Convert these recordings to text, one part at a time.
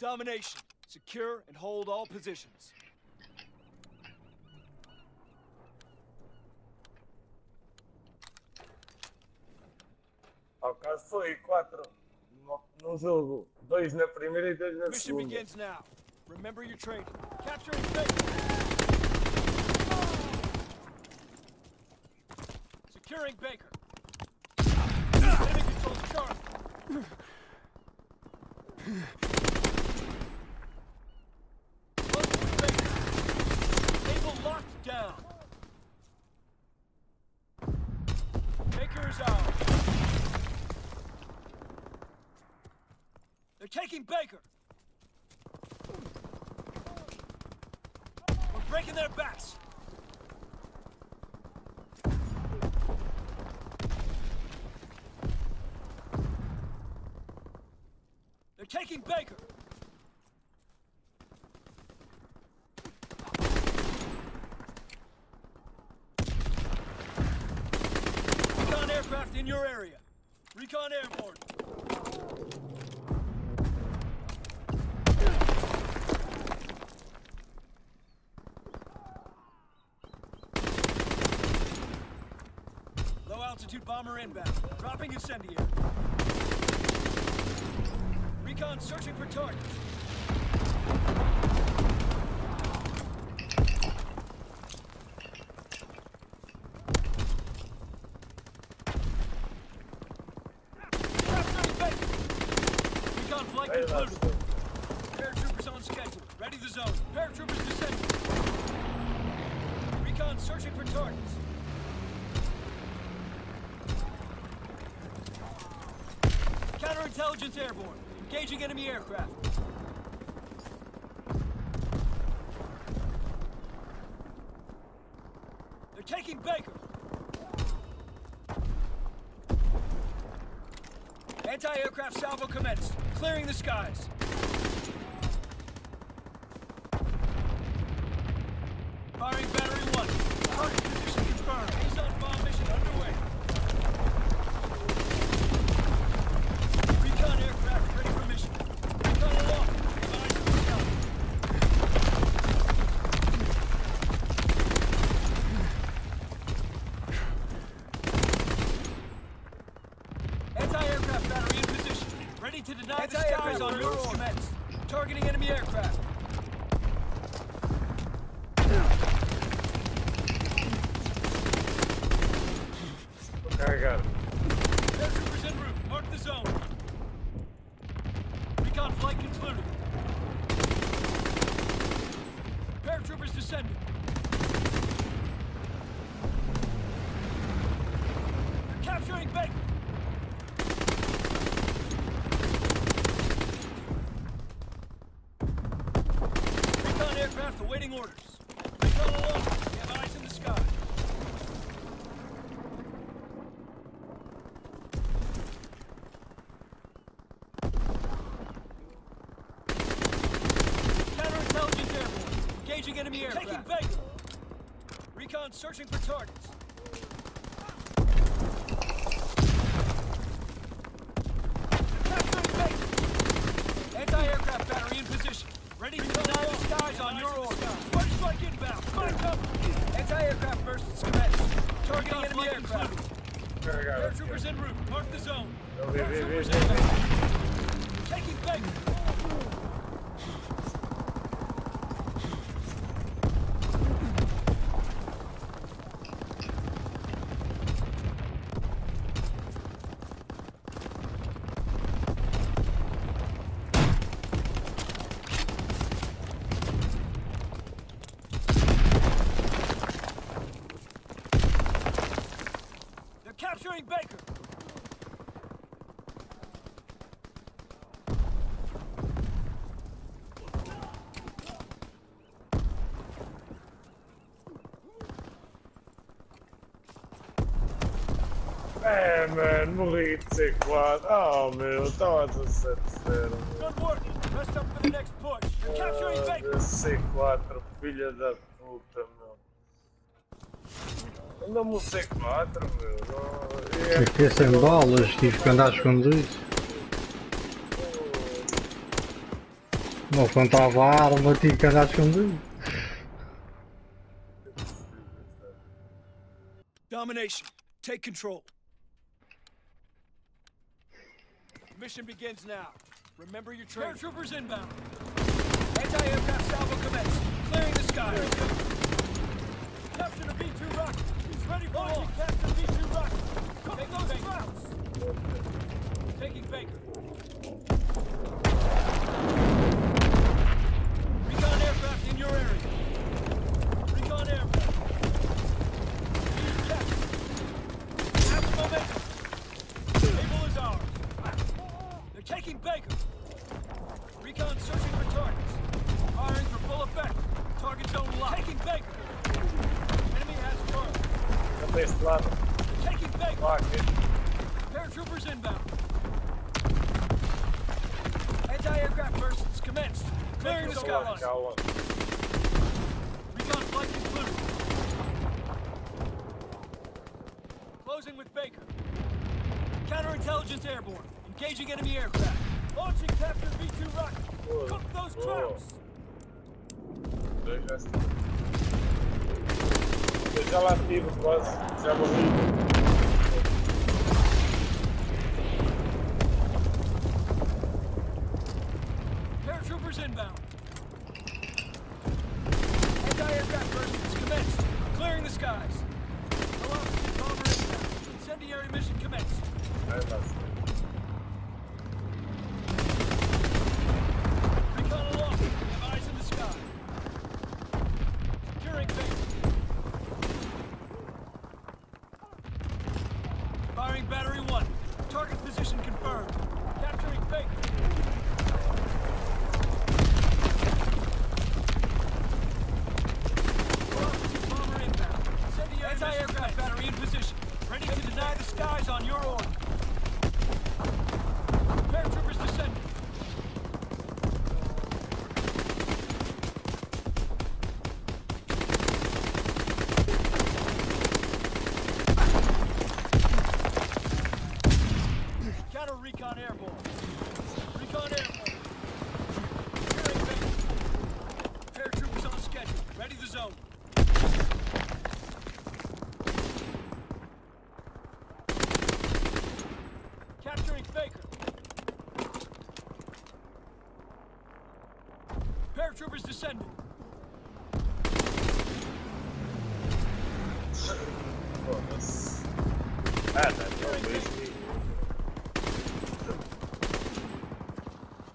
Domination. Secure and hold all positions. Alcançou 4 no jogo, 2 na primeira e 2 na segunda. Mission begins now. Remember your training. Capture and take. Securing Baker. Enemy controls Charlie. Down. Baker's out. They're taking Baker. We're breaking their backs. They're taking Baker. In your area. Recon airborne. Low altitude bomber inbound. Dropping incendiary. Recon searching for targets. Paratroopers on schedule. Ready the zone. Paratroopers descending. Recon searching for targets. Counterintelligence airborne. Engaging enemy aircraft. They're taking Baker. Anti-aircraft salvo commenced. Clearing the skies. Firing battery 1. Target position confirmed. Azon bomb mission underway. Recon aircraft ready for mission. Recon aloft. Advise for recon. Anti-aircraft battery in position. Ready to deny the skies on your orders. Targeting enemy aircraft. I got it. Paratroopers en route. Mark the zone. Recon flight concluded. Paratroopers descending. They're capturing Baker. Recon aircraft awaiting orders. Recon aloft. We have eyes in the sky. Enemy aircraft. Taking Baker. Recon searching for targets. Capturing Baker. Anti-aircraft battery in position. Ready to deny the skies on your order. First strike inbound. Find up. Anti-aircraft bursts commenced. Targeting enemy aircraft. Paratroopers en route. Mark the zone. Paratroopers en route. Taking Baker. Capturing Baker. É, man, morri de C4. Oh, meu, estava a 17-0. Good work. Rest up for the next push. You're capturing Baker. C4, filha da puta, meu. Anda-me um C4, meu. Eu fiquei sem balas, tive que andar escondido. Não contava a arma, tive que andar escondido. Domination, take control. Mission begins now. Remember your training. Paratroopers inbound. Anti-aircraft salvo commenced. Clearing the sky. Capture the V2 rocket. It's ready for launch. Capture the V2 rocket. Take those clouds. Taking Baker. Recon aircraft in your area. Recon aircraft. Capture. Have the momentum. Able is ours. They're taking Baker. Recon searching for targets. Firing for full effect. Target zone locked. Taking Baker. Enemy has charge. They're taking Baker. Paratroopers inbound. Anti-aircraft bursts commenced. Clearing the skyline. Recon flight concluded. Closing with Baker. Counterintelligence airborne. Engaging enemy aircraft. Launching Captain V2 rocket. Whoa. Cook those traps. Eu já lá ativo quase. Já morri. Paratroopers inbound. Anti-aircraft bursts commenced. Clearing the skies. Velocity bomber inbound. Incendiary mission commenced. Troopers descending.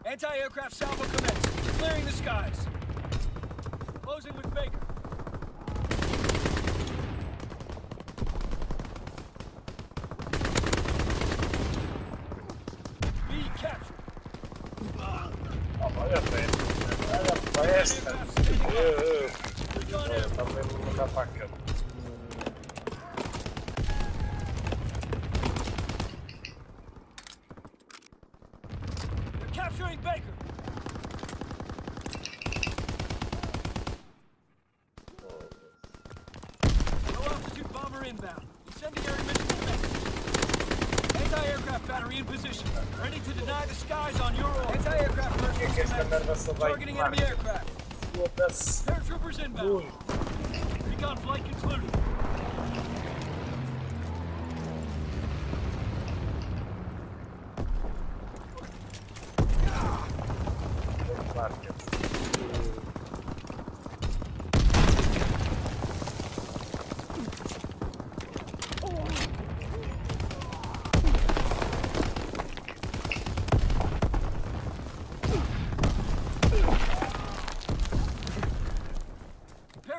Anti-aircraft salvo commenced. Clearing the skies. Closing with Baker. Capturing Baker. Low altitude bomber inbound. Incendiary mission commenced. Anti-aircraft battery in position. Ready to deny the skies on your order. Anti-aircraft burst. Targeting enemy aircraft. Paratroopers inbound. Recon flight concluded.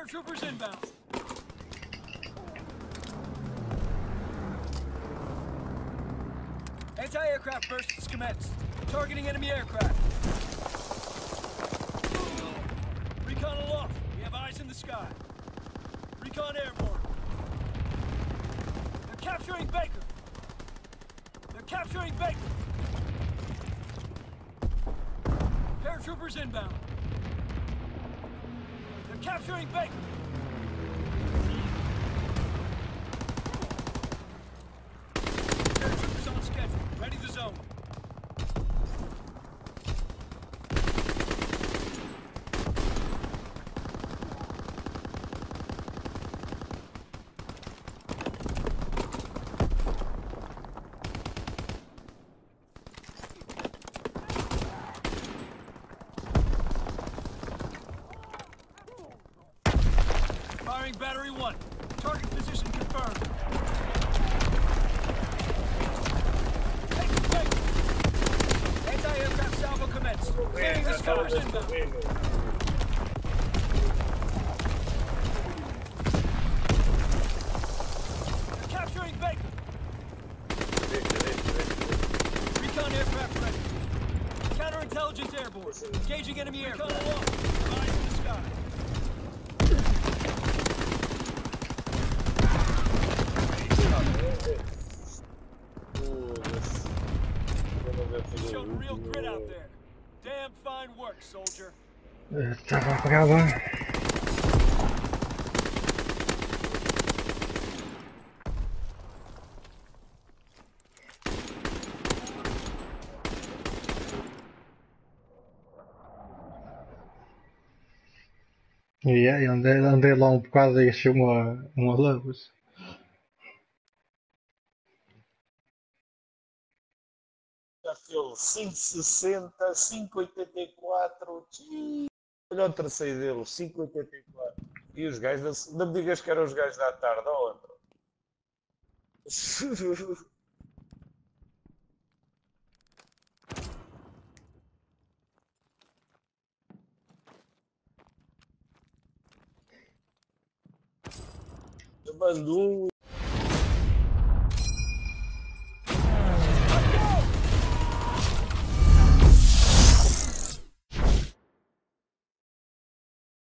Troopers inbound. Anti-aircraft bursts commenced. Targeting enemy aircraft. Recon aloft. We have eyes in the sky. Recon airborne. They're capturing Baker. They're capturing Baker. Paratroopers inbound. Capturing Baker! chão. Firing battery 1. Target position confirmed. Anti-aircraft salvo commenced. Clearing the scopes inbound. Tava gravando. E aí, andei lá um bocado e achei uma lâmpada. Já deu 5,60, 5,84. Olha o terceiro dele, 5,84. E os gajos da... Não me digas que eram os gajos da tarde, ó, outro. Eu mando um